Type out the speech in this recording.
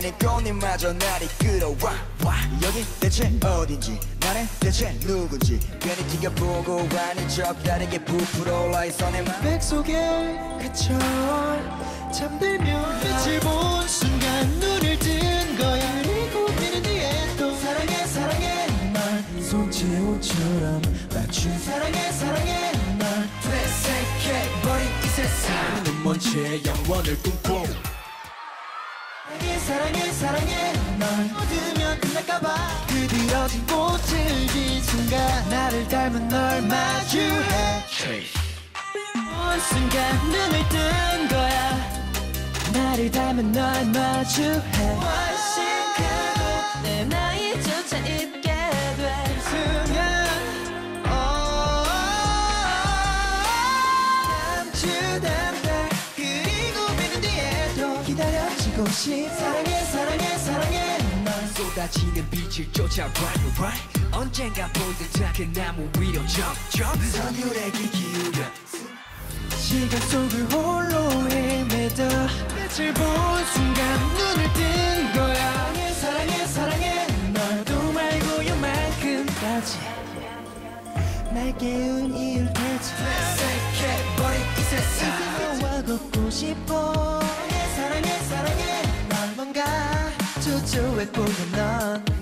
떨리는 꽃잎마저 날 이끌어와 와. 여기 대체 어딘지 나는 대체 누군지 괜히 튀겨보고 아닌 척 다르게 부풀어 올라있어 내 맘 속에 그쳐 잠들면 빛을 본 순간 눈을 뜬 거야 그리고 미는 뒤에 또 사랑해 사랑해 말 손채호처럼 맞춘 사랑해 사랑해 말 되새겨버린 이 세상 눈먼 채 영원을 꿈꿔 사랑해 사랑해 널 얻으면 끝날까봐 그들어진 꽃을 빈 순간 나를 닮은 널 마주해 온 순간 눈을 뜬 거야 나를 닮은 널 마주해 와식하고 내 나이조차 잊게 될 순간 감추단다 그리고 믿는 뒤에도 기다려지고 싶어 쏟아지는 빛을 쫓아봐요 right? 언젠가 본 듯하게 나무 위로 jump 선율에 귀 기울여 시간 속을 홀로 헤매다 빛을 본 순간 눈을 뜬 거야 사랑해 사랑해 사랑해 널도 말고 요만큼까지 날 깨운 이유를 대체 새색해버린 이 세상 너와 걷고 싶어 사랑해 사랑해 사랑해 난 뭔가 조조해 보여 넌